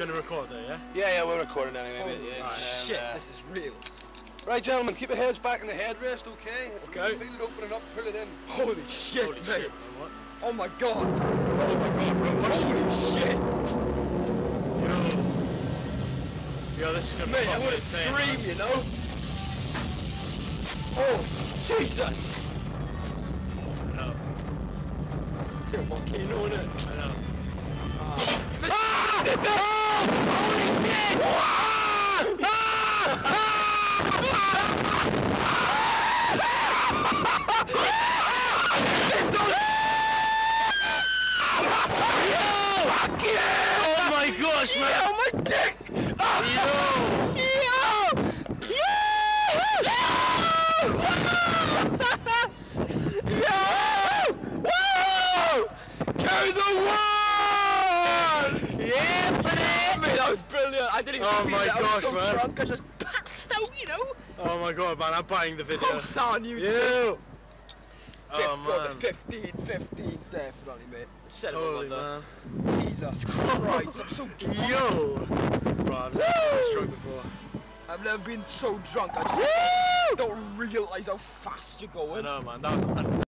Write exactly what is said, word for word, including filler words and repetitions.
Going to record though, yeah? Yeah, yeah, we're recording anyway. Oh, yeah. Right. Shit, and, uh, this is real. Right, gentlemen, keep your heads back in the headrest, okay? Okay. Feel it opening up, pull it in. Holy shit, Holy mate. Shit, oh my god. Oh my god, bro. What Holy shit. Yo. Yo, this is going to be mate, I want to scream, you know? Oh, Jesus. I know. It's a volcano, isn't it? I know. Oh. Ah! Ah! Holy shit! Ah! Ah! Ah! Oh my gosh, man! Yeah, my dick! Oh. Yo! Yo! Yo! Yo! Yo! Go the world! Yeah, man! That was brilliant. I didn't even oh feel it. I was so man. drunk. I just passed out, you know. Oh my god, man! I'm buying the video. Post on YouTube. Fifth, oh, man. fifteen, fifteen, definitely, mate. Holy man. Jesus Christ, I'm so drunk. Yo! Bro, I've never been so drunk before. I've never been so drunk, I just don't realise how fast you're going. I know, man, that was